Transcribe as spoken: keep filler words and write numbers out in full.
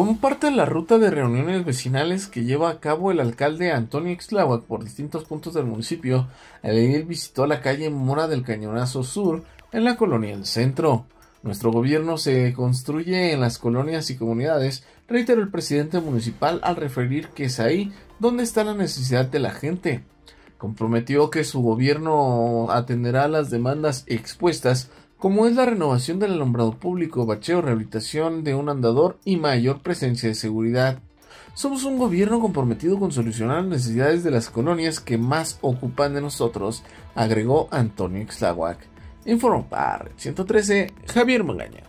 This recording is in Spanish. Como parte de la ruta de reuniones vecinales que lleva a cabo el alcalde Antonio Ixtláhuac por distintos puntos del municipio, Aldair visitó la calle Mora del Cañonazo Sur en la colonia El Centro. Nuestro gobierno se construye en las colonias y comunidades, reiteró el presidente municipal al referir que es ahí donde está la necesidad de la gente. Comprometió que su gobierno atenderá las demandas expuestas, como es la renovación del alumbrado público, bacheo, rehabilitación de un andador y mayor presencia de seguridad. Somos un gobierno comprometido con solucionar las necesidades de las colonias que más ocupan de nosotros, agregó Antonio Ixtláhuac. Informó para ciento trece, Javier Magaña.